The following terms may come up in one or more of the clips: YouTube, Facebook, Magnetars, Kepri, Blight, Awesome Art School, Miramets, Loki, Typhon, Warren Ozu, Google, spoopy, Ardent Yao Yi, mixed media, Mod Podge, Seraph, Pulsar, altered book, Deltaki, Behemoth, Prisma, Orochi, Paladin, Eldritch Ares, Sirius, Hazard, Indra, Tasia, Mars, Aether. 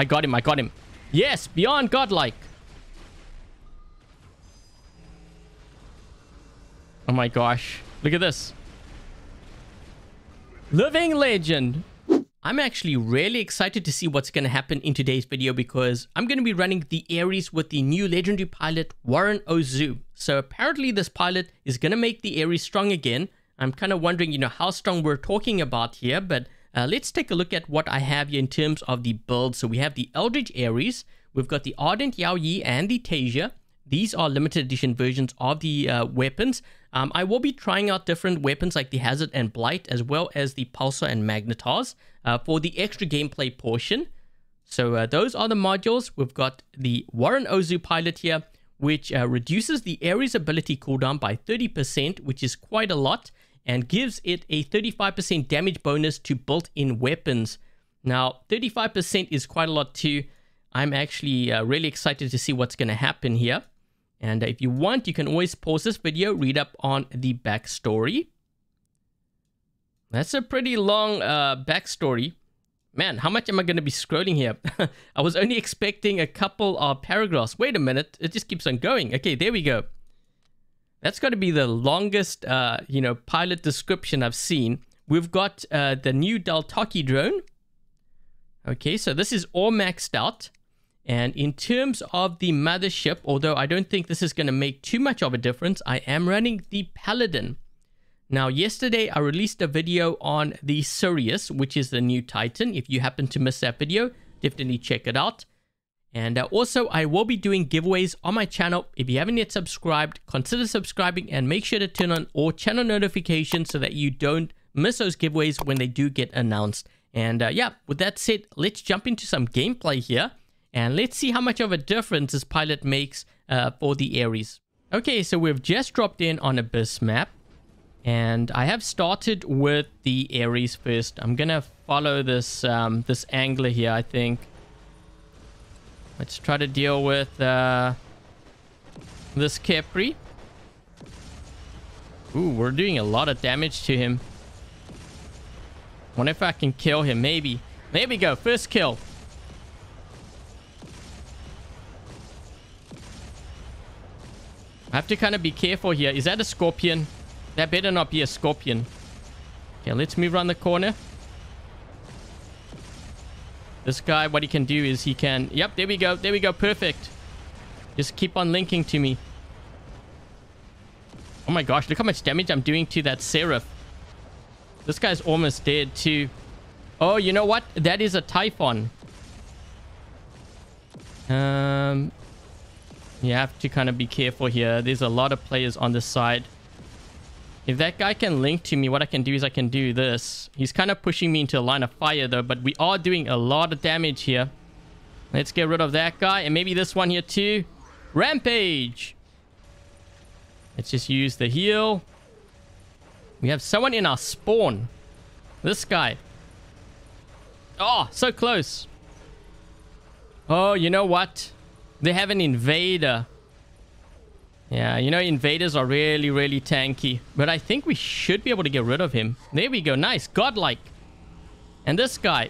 I got him. I got him. Yes, beyond godlike. Oh my gosh. Look at this. Living legend. I'm actually really excited to see what's going to happen in today's video because I'm going to be running the Ares with the new legendary pilot, Warren Ozu. So apparently this pilot is going to make the Ares strong again. I'm kind of wondering, you know, how strong we're talking about here, but let's take a look at what I have here in terms of the build. So we have the Eldritch Ares, we've got the Ardent Yao Yi and the Tasia. These are limited edition versions of the weapons. I will be trying out different weapons like the Hazard and Blight, as well as the Pulsar and Magnetars for the extra gameplay portion. So those are the modules. We've got the Warren Ozu pilot here, which reduces the Ares ability cooldown by 30%, which is quite a lot, and gives it a 35% damage bonus to built-in weapons. Now, 35% is quite a lot too. I'm actually really excited to see what's going to happen here. And if you want, you can always pause this video, read up on the backstory. That's a pretty long backstory. Man, how much am I going to be scrolling here? I was only expecting a couple of paragraphs. Wait a minute, it just keeps on going. Okay, there we go. That's got to be the longest, you know, pilot description I've seen. We've got the new Deltaki drone. Okay, so this is all maxed out. And in terms of the mothership, although I don't think this is going to make too much of a difference, I am running the Paladin. Now, yesterday I released a video on the Sirius, which is the new Titan. If you happen to miss that video, definitely check it out. And also, I will be doing giveaways on my channel. If you haven't yet subscribed, consider subscribing and make sure to turn on all channel notifications so that you don't miss those giveaways when they do get announced. And yeah, with that said, let's jump into some gameplay here. And let's see how much of a difference this pilot makes for the Ares. Okay, so we've just dropped in on Abyss map. And I have started with the Ares first. I'm going to follow this this angler here, I think. Let's try to deal with this Kepri. Ooh, we're doing a lot of damage to him. Wonder if I can kill him, maybe. There we go, first kill. I have to kind of be careful here. Is that a scorpion? That better not be a scorpion. Okay, let's move around the corner. This guy, what he can do is he can... Yep, there we go. There we go. Perfect. Just keep on linking to me. Oh my gosh, look how much damage I'm doing to that Seraph. This guy's almost dead too. Oh, you know what? That is a Typhon. You have to kind of be careful here. There's a lot of players on this side. If that guy can link to me, what I can do is I can do this. He's kind of pushing me into a line of fire though, but we are doing a lot of damage here. Let's get rid of that guy and maybe this one here too. Rampage! Let's just use the heal. We have someone in our spawn. This guy. Oh, so close. Oh, you know what? They have an invader. Yeah, you know, invaders are really, really tanky. But I think we should be able to get rid of him. There we go. Nice. Godlike. And this guy.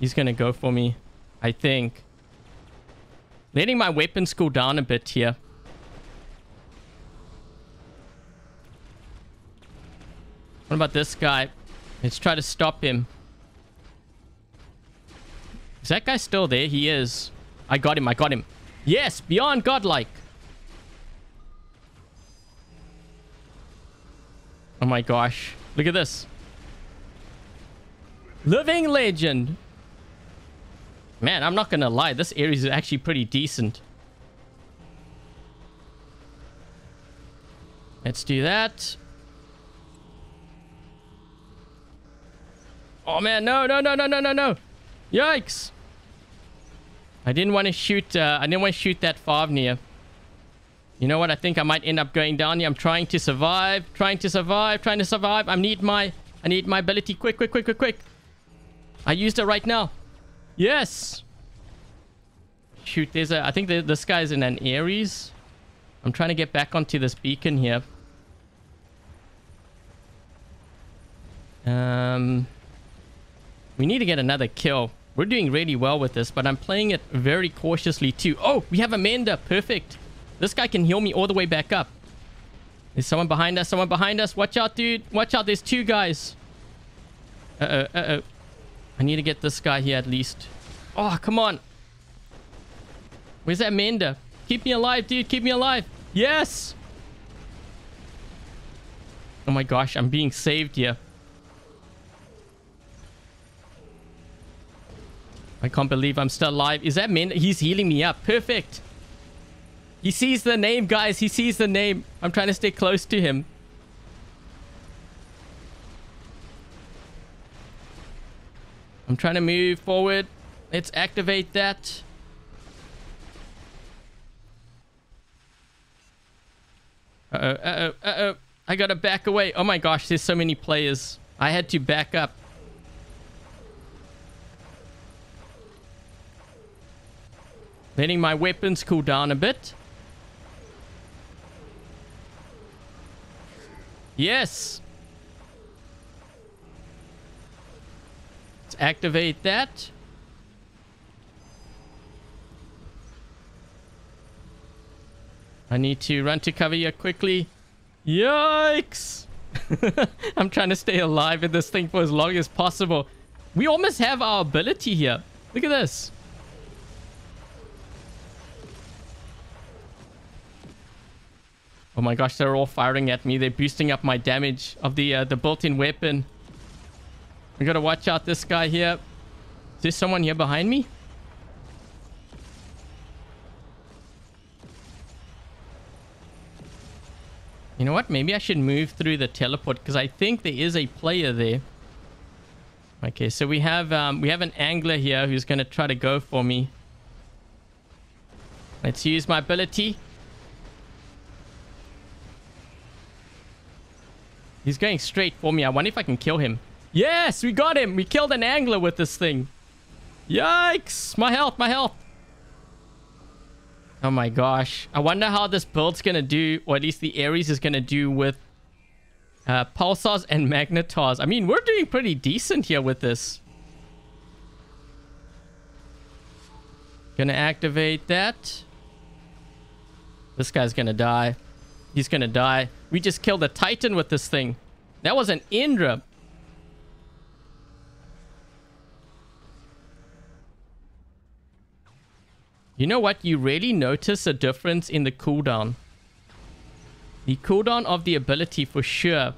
He's going to go for me, I think. Letting my weapons cool down a bit here. What about this guy? Let's try to stop him. Is that guy still there? He is. I got him. I got him. Yes, beyond godlike. Oh my gosh. Look at this. Living legend. Man, I'm not going to lie. This Ares is actually pretty decent. Let's do that. Oh man, no, no, no, no, no, no, no. Yikes! I didn't want to shoot. I didn't want to shoot that Favnir. You know what? I think I might end up going down here. I'm trying to survive. I need my ability. Quick! Quick! Quick! Quick! Quick! I used it right now. Yes. Shoot! There's a. I think this guy's in an Ares. I'm trying to get back onto this beacon here. We need to get another kill. We're doing really well with this, but I'm playing it very cautiously too. Oh, we have Amanda. Perfect. This guy can heal me all the way back up. There's someone behind us. Someone behind us. Watch out, dude. Watch out. There's two guys. Uh-oh. Uh-oh. I need to get this guy here at least. Oh, come on. Where's that Amanda? Keep me alive, dude. Keep me alive. Yes. Oh my gosh. I'm being saved here. I can't believe I'm still alive. Is that Amanda? He's healing me up. Perfect. He sees the name, guys. He sees the name. I'm trying to stay close to him. I'm trying to move forward. Let's activate that. Uh-oh, uh-oh, uh-oh. I gotta back away. Oh my gosh, there's so many players. I had to back up. Letting my weapons cool down a bit. Yes. Let's activate that. I need to run to cover here quickly. Yikes. I'm trying to stay alive in this thing for as long as possible. We almost have our ability here. Look at this. Oh my gosh, they're all firing at me. They're boosting up my damage of the built-in weapon. I gotta watch out this guy here. Is there someone here behind me? You know what? Maybe I should move through the teleport because I think there is a player there. Okay, so we have an angler here who's gonna try to go for me. Let's use my ability. He's going straight for me. I wonder if I can kill him. Yes, we got him. We killed an angler with this thing. Yikes. My health, my health. Oh my gosh. I wonder how this build's going to do, or at least the Ares is going to do with Pulsars and Magnetars. I mean, we're doing pretty decent here with this. Going to activate that. This guy's going to die. He's going to die. We just killed a Titan with this thing. That was an Indra. You know what? You really notice a difference in the cooldown. The cooldown of the ability for sure.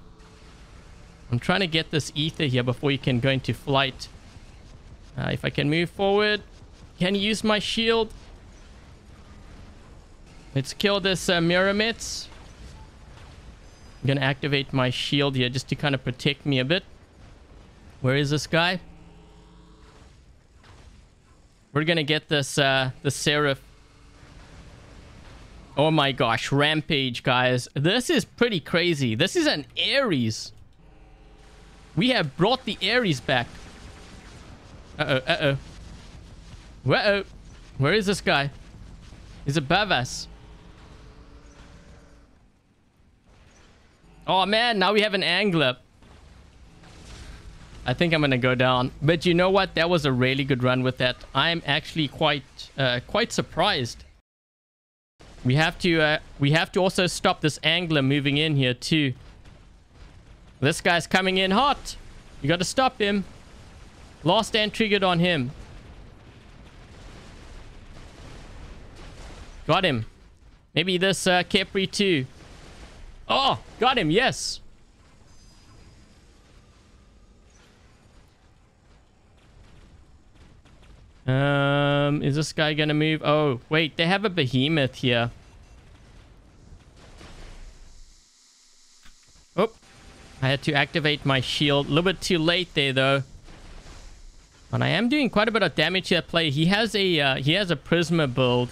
I'm trying to get this Aether here before you can go into flight. If I can move forward. Can you use my shield? Let's kill this Miramets. I'm going to activate my shield here just to kind of protect me a bit. Where is this guy? We're going to get this, the Seraph. Oh my gosh, Rampage, guys. This is pretty crazy. This is an Ares. We have brought the Ares back. Uh-oh, uh-oh. Uh-oh. Where is this guy? He's above us. Oh man, now we have an angler. I think I'm gonna go down. But you know what? That was a really good run with that. I'm actually quite surprised. We have to also stop this angler moving in here too. This guy's coming in hot. You gotta stop him. Last stand triggered on him. Got him. Maybe this Kepri too. Oh, got him, yes. Is this guy gonna move? Oh, wait, they have a Behemoth here. Oh, I had to activate my shield. A little bit too late there, though. And I am doing quite a bit of damage to that player. He has a Prisma build.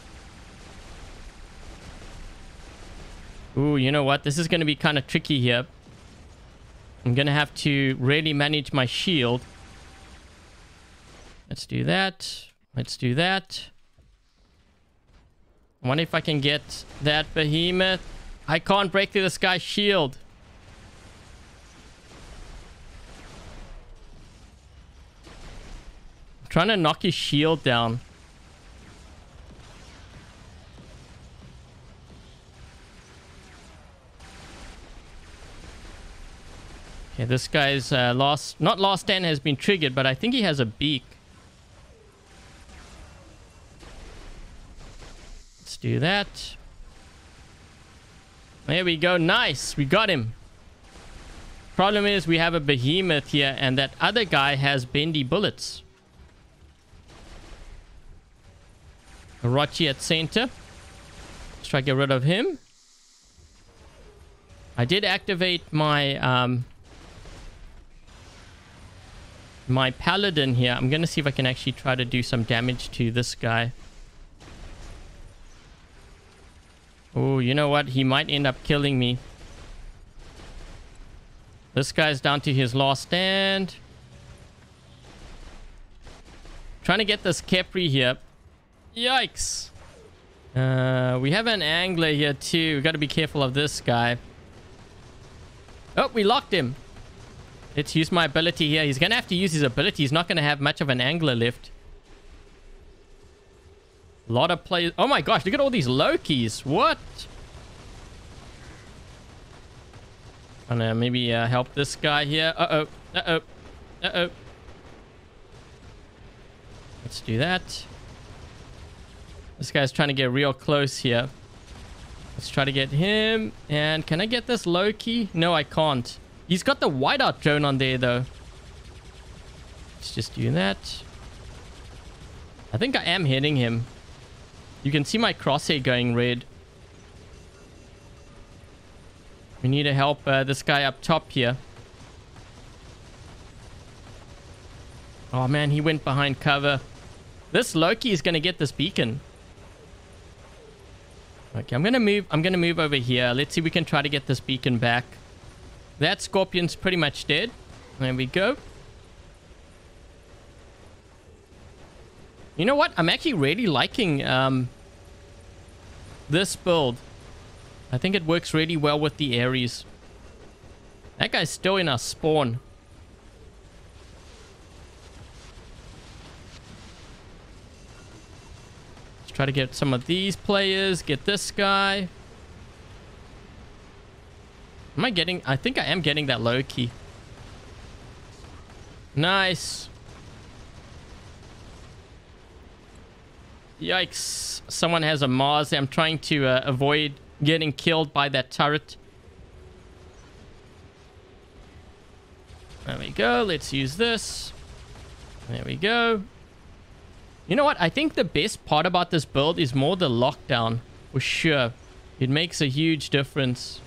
Ooh, you know what? This is going to be kind of tricky here. I'm going to have to really manage my shield. Let's do that. Let's do that. I wonder if I can get that Behemoth. I can't break through this guy's shield. Trying to knock his shield down. Okay, this guy's last stand has been triggered, but I think he has a beak. Let's do that. There we go. Nice. We got him. Problem is we have a behemoth here, and that other guy has bendy bullets. Orochi at center. Let's try to get rid of him. I did activate my my paladin here. I'm going to see if I can actually try to do some damage to this guy. Oh, you know what? He might end up killing me. This guy's down to his last stand. Trying to get this Kepri here. Yikes. We have an angler here too. We've got to be careful of this guy. Oh, we locked him. Let's use my ability here. He's going to have to use his ability. He's not going to have much of an angler left. A lot of players. Oh my gosh, look at all these Lokis. What? I'm going to maybe help this guy here. Uh-oh. Uh-oh. Uh-oh. Let's do that. This guy's trying to get real close here. Let's try to get him. And can I get this Loki? No, I can't. He's got the whiteout drone on there, though. Let's just do that. I think I am hitting him. You can see my crosshair going red. We need to help this guy up top here. Oh, man, he went behind cover. This Loki is going to get this beacon. Okay, I'm gonna move over here. Let's see if we can try to get this beacon back. That scorpion's pretty much dead. There we go. You know what? I'm actually really liking this build. I think it works really well with the Ares. That guy's still in our spawn. Try to get some of these players. Get this guy. Am I getting... I think I am getting that Loki. Nice. Yikes. Someone has a Mars. I'm trying to avoid getting killed by that turret. There we go. Let's use this. There we go. You know what? I think the best part about this build is more the lockdown, for sure. It makes a huge difference.